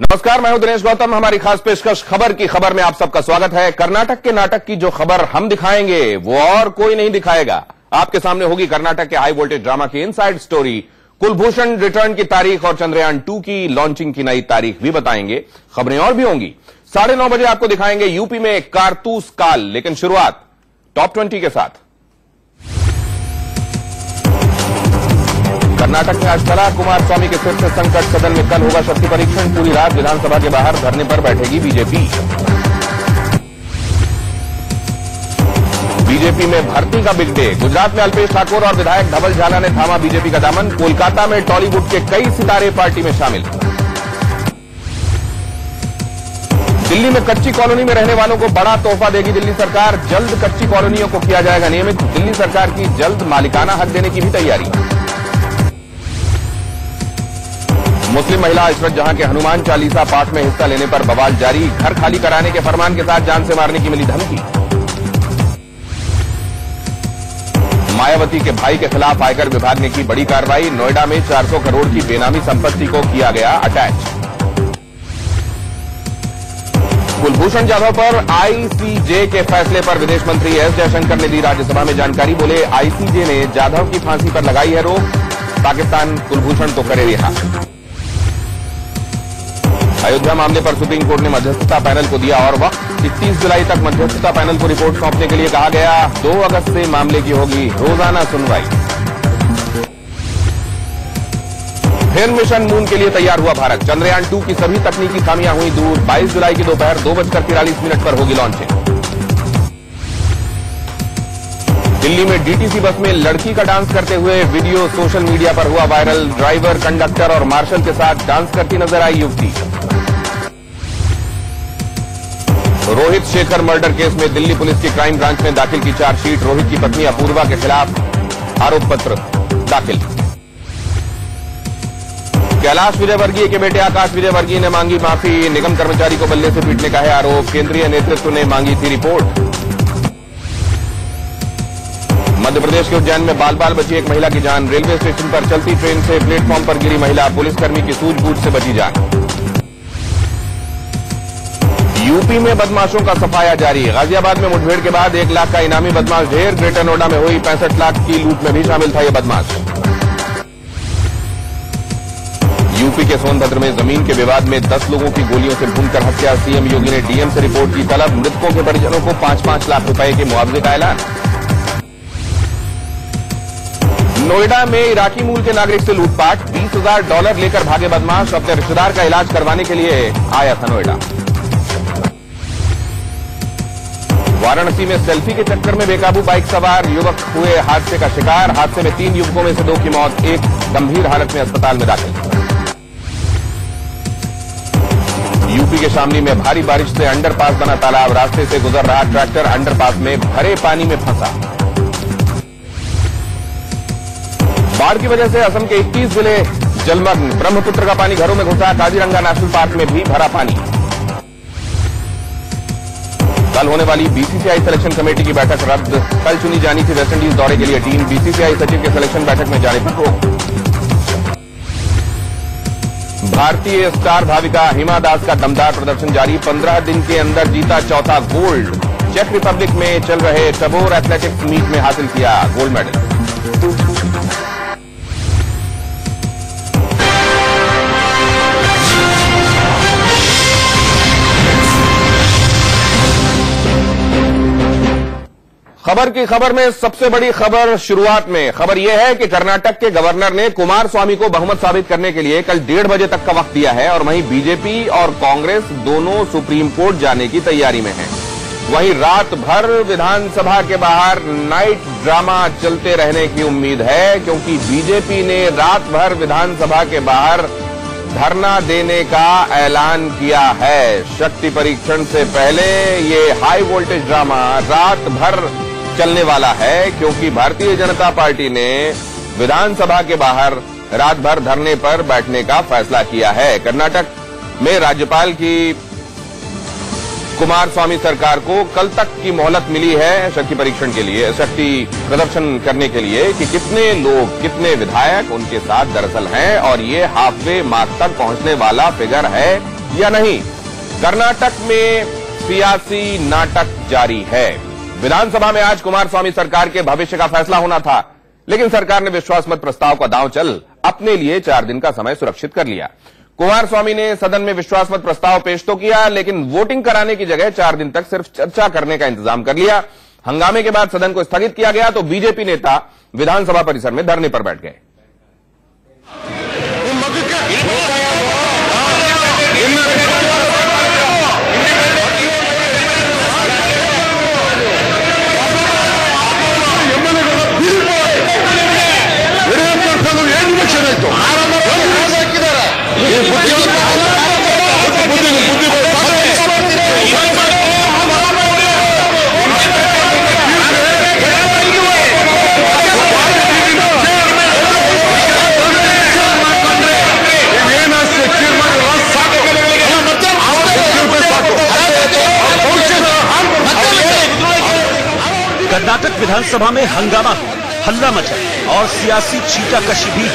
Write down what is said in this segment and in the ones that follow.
नमस्कार, मैं हूं दिनेश गौतम। हमारी खास पेशकश खबर की खबर में आप सबका स्वागत है। कर्नाटक के नाटक की जो खबर हम दिखाएंगे वो और कोई नहीं दिखाएगा। आपके सामने होगी कर्नाटक के हाई वोल्टेज ड्रामा की इनसाइड स्टोरी, कुलभूषण रिटर्न की तारीख और चंद्रयान 2 की लॉन्चिंग की नई तारीख भी बताएंगे। खबरें और भी होंगी। 9:30 बजे आपको दिखाएंगे यूपी में कारतूस काल, लेकिन शुरुआत टॉप 20 के साथ। कर्नाटक में आज चला कुमार स्वामी के सिर से संकट, सदन में कल होगा शक्ति परीक्षण। पूरी रात विधानसभा के बाहर धरने पर बैठेगी बीजेपी। बीजेपी में भर्ती का बिग डे, गुजरात में अल्पेश ठाकुर और विधायक धवल झाला ने थामा बीजेपी का दामन। कोलकाता में टॉलीवुड के कई सितारे पार्टी में शामिल। दिल्ली में कच्ची कॉलोनी में रहने वालों को बड़ा तोहफा देगी दिल्ली सरकार, जल्द कच्ची कॉलोनियों को किया जाएगा नियमित। दिल्ली सरकार की जल्द मालिकाना हक देने की भी तैयारी। मुस्लिम महिला इशरत जहां के हनुमान चालीसा पाठ में हिस्सा लेने पर बवाल जारी, घर खाली कराने के फरमान के साथ जान से मारने की मिली धमकी। मायावती के भाई के खिलाफ आयकर विभाग ने की बड़ी कार्रवाई, नोएडा में 400 करोड़ की बेनामी संपत्ति को किया गया अटैच। कुलभूषण जाधव पर आईसीजे के फैसले पर विदेश मंत्री एस जयशंकर ने दी राज्यसभा में जानकारी, बोले आईसीजे ने जाधव की फांसी पर लगाई है रोक, पाकिस्तान कुलभूषण तो करे रिहा। अयोध्या मामले पर सुप्रीम कोर्ट ने मध्यस्थता पैनल को दिया और वक्त, 31 जुलाई तक मध्यस्थता पैनल को रिपोर्ट सौंपने के लिए कहा गया। 2 अगस्त से मामले की होगी रोजाना सुनवाई। फिर मिशन मून के लिए तैयार हुआ भारत, चंद्रयान 2 की सभी तकनीकी खामियां हुई दूर। 22 जुलाई की दोपहर 2:43 पर होगी लॉन्चिंग। दिल्ली में डीटीसी बस में लड़की का डांस करते हुए वीडियो सोशल मीडिया पर हुआ वायरल, ड्राइवर, कंडक्टर और मार्शल के साथ डांस करती नजर आई युवती। रोहित शेखर मर्डर केस में दिल्ली पुलिस की क्राइम ब्रांच ने दाखिल की चार्जशीट, रोहित की पत्नी अपूर्वा के खिलाफ आरोप पत्र दाखिल। कैलाश विजयवर्गीय के बेटे आकाश विजयवर्गीय ने मांगी माफी, निगम कर्मचारी को बल्ले से पीटने का है आरोप, केंद्रीय नेतृत्व ने मांगी थी रिपोर्ट। मध्यप्रदेश के उज्जैन में बाल बाल बची एक महिला की जान, रेलवे स्टेशन पर चलती ट्रेन से प्लेटफॉर्म पर गिरी महिला, पुलिसकर्मी की सूझबूझ से बची जान। यूपी में बदमाशों का सफाया जारी, गाजियाबाद में मुठभेड़ के बाद 1 लाख का इनामी बदमाश ढेर, ग्रेटर नोएडा में हुई 65 लाख की लूट में भी शामिल था यह बदमाश। यूपी के सोनभद्र में जमीन के विवाद में 10 लोगों की गोलियों से भूनकर हत्या, सीएम योगी ने डीएम से रिपोर्ट की तलब, मृतकों के परिजनों को 5-5 लाख रुपए के मुआवजे का ऐलान। नोएडा में इराकी मूल के नागरिक से लूटपाट, $20,000 लेकर भागे बदमाश, अपने रिश्तेदार का इलाज करवाने के लिए आया था नोएडा। वाराणसी में सेल्फी के चक्कर में बेकाबू बाइक सवार युवक हुए हादसे का शिकार, हादसे में 3 युवकों में से 2 की मौत, 1 गंभीर हालत में अस्पताल में दाखिल। यूपी के शामली में भारी बारिश से अंडरपास बना तालाब, रास्ते से गुजर रहा ट्रैक्टर अंडरपास में भरे पानी में फंसा। बाढ़ की वजह से असम के 21 जिले जलमग्न, ब्रह्मपुत्र का पानी घरों में घुसा, काजीरंगा नेशनल पार्क में भी भरा पानी। कल होने वाली बीसीसीआई सिलेक्शन कमेटी की बैठक रद्द, कल चुनी जानी थी वेस्ट इंडीज दौरे के लिए टीम, बीसीसीआई सचिव के सिलेक्शन बैठक में जाने पर रोक। भारतीय स्टार भाविका हिमा दास का दमदार प्रदर्शन जारी, 15 दिन के अंदर जीता 4था गोल्ड, चेक रिपब्लिक में चल रहे टबोर एथलेटिक्स मीट में हासिल किया गोल्ड मेडल। खबर की खबर में सबसे बड़ी खबर शुरुआत में। खबर यह है कि कर्नाटक के गवर्नर ने कुमार स्वामी को बहुमत साबित करने के लिए कल 1:30 बजे तक का वक्त दिया है और वहीं बीजेपी और कांग्रेस दोनों सुप्रीम कोर्ट जाने की तैयारी में हैं। वहीं रात भर विधानसभा के बाहर नाइट ड्रामा चलते रहने की उम्मीद है, क्योंकि बीजेपी ने रात भर विधानसभा के बाहर धरना देने का ऐलान किया है। शक्ति परीक्षण से पहले ये हाई वोल्टेज ड्रामा रात भर चलने वाला है, क्योंकि भारतीय जनता पार्टी ने विधानसभा के बाहर रात भर धरने पर बैठने का फैसला किया है। कर्नाटक में राज्यपाल की कुमार स्वामी सरकार को कल तक की मोहलत मिली है शक्ति परीक्षण के लिए, शक्ति प्रदर्शन करने के लिए कि कितने लोग, कितने विधायक उनके साथ दरअसल हैं और ये हाफ वे मार्क तक पहुंचने वाला फिगर है या नहीं? कर्नाटक में सियासी नाटक जारी है। विधानसभा में आज कुमार स्वामी सरकार के भविष्य का फैसला होना था, लेकिन सरकार ने विश्वास मत प्रस्ताव का दांव चल अपने लिए 4 दिन का समय सुरक्षित कर लिया। कुमार स्वामी ने सदन में विश्वास मत प्रस्ताव पेश तो किया, लेकिन वोटिंग कराने की जगह 4 दिन तक सिर्फ चर्चा करने का इंतजाम कर लिया। हंगामे के बाद सदन को स्थगित किया गया तो बीजेपी नेता विधानसभा परिसर में धरने पर बैठ गए। कर्नाटक विधानसभा में हंगामा हुआ, हल्ला मचा और सियासी छीटाकशी भी हुई,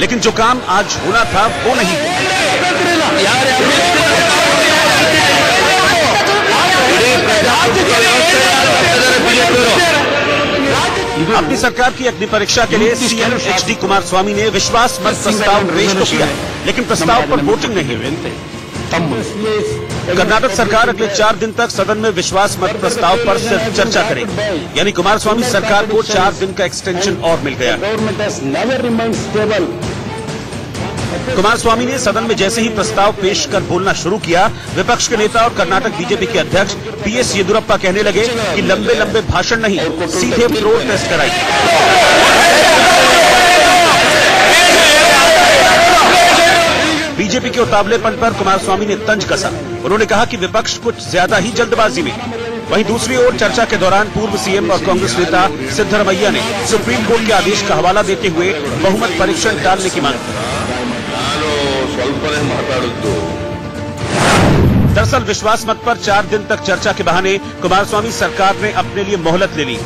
लेकिन जो काम आज होना था वो नहीं हुआ। अपनी सरकार की अग्नि परीक्षा के लिए सीएम कुमार स्वामी ने विश्वास मत प्रस्ताव पेश तो किया है, लेकिन प्रस्ताव पर वोटिंग नहीं हुई। कर्नाटक सरकार अगले 4 दिन तक सदन में विश्वास मत प्रस्ताव पर सिर्फ चर्चा करेगी, यानी कुमार स्वामी सरकार को 4 दिन का एक्सटेंशन और मिल गया। कुमार स्वामी ने सदन में जैसे ही प्रस्ताव पेश कर बोलना शुरू किया, विपक्ष के नेता और कर्नाटक बीजेपी के अध्यक्ष PS येदियुरप्पा कहने लगे कि लंबे लंबे भाषण नहीं, सीधे फ्लोर टेस्ट कराई। बीजेपी के उतावलेपन पर कुमार स्वामी ने तंज कसा। उन्होंने कहा कि विपक्ष कुछ ज्यादा ही जल्दबाजी में। वहीं दूसरी ओर चर्चा के दौरान पूर्व सीएम और कांग्रेस नेता सिद्धरमैया ने सुप्रीम कोर्ट के आदेश का हवाला देते हुए बहुमत परीक्षण डालने की मांग की। दरअसल विश्वास मत पर 4 दिन तक चर्चा के बहाने कुमार स्वामी सरकार ने अपने लिए मोहलत ले ली।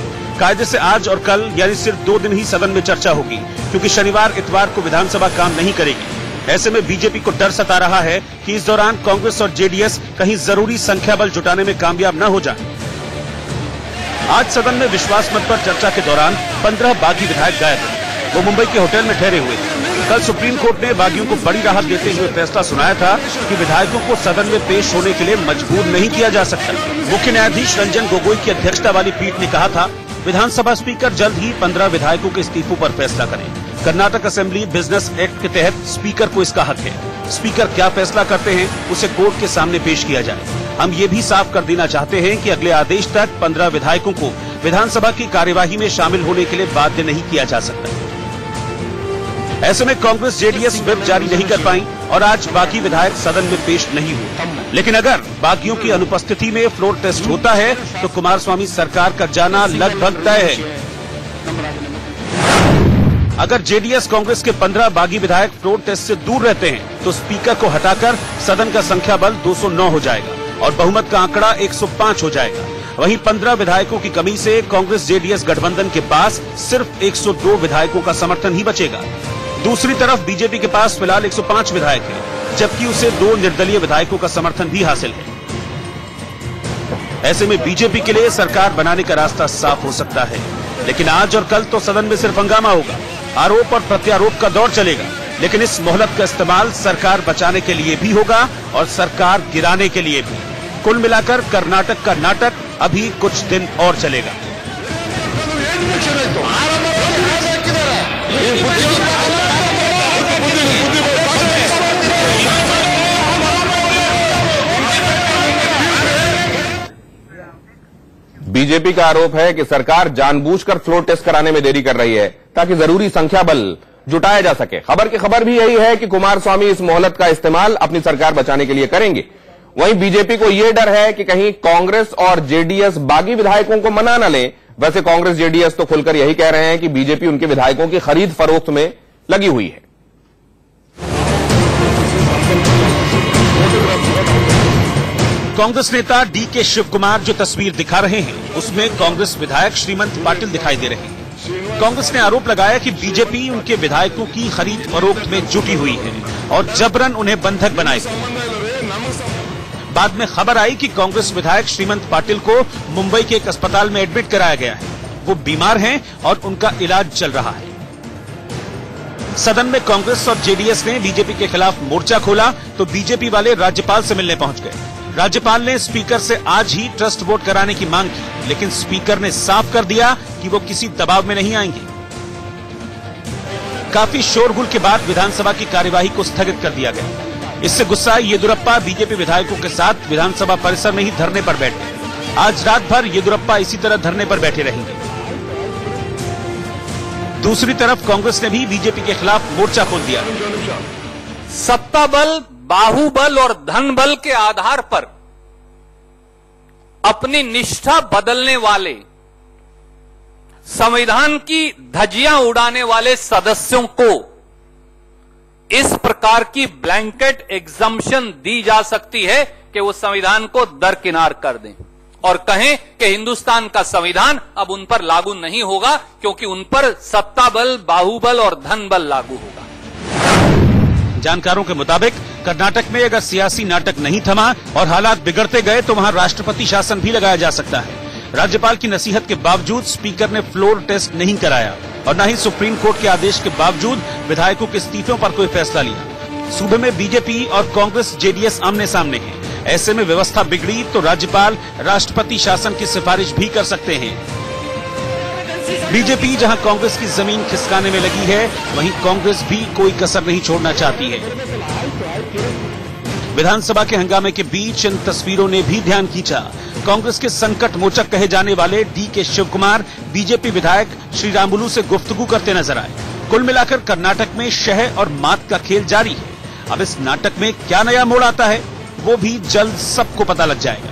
कायदे से आज और कल यानी सिर्फ 2 दिन ही सदन में चर्चा होगी, क्योंकि शनिवार इतवार को विधानसभा काम नहीं करेगी। ऐसे में बीजेपी को डर सता रहा है कि इस दौरान कांग्रेस और JDS कहीं जरूरी संख्या बल जुटाने में कामयाब न हो जाए। आज सदन में विश्वास मत पर चर्चा के दौरान 15 बागी विधायक गायब हैं। वो मुंबई के होटल में ठहरे हुए थे। कल सुप्रीम कोर्ट ने बागियों को बड़ी राहत देते हुए फैसला सुनाया था कि विधायकों को सदन में पेश होने के लिए मजबूर नहीं किया जा सकता। मुख्य न्यायाधीश रंजन गोगोई की अध्यक्षता वाली पीठ ने कहा था, विधानसभा स्पीकर जल्द ही 15 विधायकों के इस्तीफों पर फैसला करें। कर्नाटक असेंबली बिजनेस एक्ट के तहत स्पीकर को इसका हक है। स्पीकर क्या फैसला करते हैं उसे कोर्ट के सामने पेश किया जाए। हम ये भी साफ कर देना चाहते हैं कि अगले आदेश तक 15 विधायकों को विधानसभा की कार्यवाही में शामिल होने के लिए बाध्य नहीं किया जा सकता। ऐसे में कांग्रेस JDS व्हिप जारी नहीं कर पाई और आज बाकी विधायक सदन में पेश नहीं हुए। लेकिन अगर बाकियों की अनुपस्थिति में फ्लोर टेस्ट होता है तो कुमार स्वामी सरकार का जाना लगभग तय है। अगर JDS कांग्रेस के 15 बागी विधायक फ्लोर टेस्ट से दूर रहते हैं तो स्पीकर को हटाकर सदन का संख्या बल 209 हो जाएगा और बहुमत का आंकड़ा 105 हो जाएगा। वहीं 15 विधायकों की कमी से कांग्रेस JDS गठबंधन के पास सिर्फ 102 विधायकों का समर्थन ही बचेगा। दूसरी तरफ बीजेपी के पास फिलहाल 105 विधायक हैं, जबकि उसे 2 निर्दलीय विधायकों का समर्थन भी हासिल है। ऐसे में बीजेपी के लिए सरकार बनाने का रास्ता साफ हो सकता है, लेकिन आज और कल तो सदन में सिर्फ हंगामा होगा, आरोप और प्रत्यारोप का दौर चलेगा। लेकिन इस मोहलत का इस्तेमाल सरकार बचाने के लिए भी होगा और सरकार गिराने के लिए भी। कुल मिलाकर कर्नाटक का नाटक अभी कुछ दिन और चलेगा। बीजेपी का आरोप है कि सरकार जानबूझकर फ्लोर टेस्ट कराने में देरी कर रही है ताकि जरूरी संख्या बल जुटाया जा सके। खबर की खबर भी यही है कि कुमार स्वामी इस मोहलत का इस्तेमाल अपनी सरकार बचाने के लिए करेंगे। वहीं बीजेपी को यह डर है कि कहीं कांग्रेस और जेडीएस बागी विधायकों को मना न ले। वैसे कांग्रेस जेडीएस तो खुलकर यही कह रहे हैं कि बीजेपी उनके विधायकों की खरीद फरोख्त में लगी हुई है। कांग्रेस नेता डी के शिव कुमार जो तस्वीर दिखा रहे हैं उसमें कांग्रेस विधायक श्रीमंत पाटिल दिखाई दे रहे हैं। कांग्रेस ने आरोप लगाया कि बीजेपी उनके विधायकों की खरीद फरोख्त में जुटी हुई है और जबरन उन्हें बंधक बनाए। बाद में खबर आई कि कांग्रेस विधायक श्रीमंत पाटिल को मुंबई के एक अस्पताल में एडमिट कराया गया है। वो बीमार हैं और उनका इलाज चल रहा है। सदन में कांग्रेस और जेडीएस ने बीजेपी के खिलाफ मोर्चा खोला तो बीजेपी वाले राज्यपाल से मिलने पहुंच गए। राज्यपाल ने स्पीकर से आज ही ट्रस्ट वोट कराने की मांग की, लेकिन स्पीकर ने साफ कर दिया कि वो किसी दबाव में नहीं आएंगे। काफी शोरगुल के बाद विधानसभा की कार्यवाही को स्थगित कर दिया गया। इससे गुस्सा येदुरप्पा बीजेपी विधायकों के साथ विधानसभा परिसर में ही धरने पर बैठ गए। आज रात भर येदुरप्पा इसी तरह धरने पर बैठे रहेंगे। दूसरी तरफ कांग्रेस ने भी बीजेपी के खिलाफ मोर्चा खोल दिया। सत्ता बल, बाहुबल और धन बल के आधार पर अपनी निष्ठा बदलने वाले, संविधान की धज्जियां उड़ाने वाले सदस्यों को इस प्रकार की ब्लैंकेट एग्जम्पशन दी जा सकती है कि वो संविधान को दरकिनार कर दें और कहें कि हिंदुस्तान का संविधान अब उन पर लागू नहीं होगा क्योंकि उन पर सत्ता बल, बाहुबल और धन बल लागू होगा। जानकारों के मुताबिक कर्नाटक में अगर सियासी नाटक नहीं थमा और हालात बिगड़ते गए तो वहां राष्ट्रपति शासन भी लगाया जा सकता है। राज्यपाल की नसीहत के बावजूद स्पीकर ने फ्लोर टेस्ट नहीं कराया और न ही सुप्रीम कोर्ट के आदेश के बावजूद विधायकों के इस्तीफों पर कोई फैसला लिया। सूबे में बीजेपी और कांग्रेस जेडीएस आमने सामने है। ऐसे में व्यवस्था बिगड़ी तो राज्यपाल राष्ट्रपति शासन की सिफारिश भी कर सकते हैं। बीजेपी जहां कांग्रेस की जमीन खिसकाने में लगी है, वहीं कांग्रेस भी कोई कसर नहीं छोड़ना चाहती है। विधानसभा के हंगामे के बीच इन तस्वीरों ने भी ध्यान खींचा। कांग्रेस के संकट मोचक कहे जाने वाले डी के शिवकुमार बीजेपी विधायक श्रीरामुलू से गुफ्तगू करते नजर आए। कुल मिलाकर कर्नाटक में शह और मात का खेल जारी है। अब इस नाटक में क्या नया मोड़ आता है वो भी जल्द सबको पता लग जाएगा।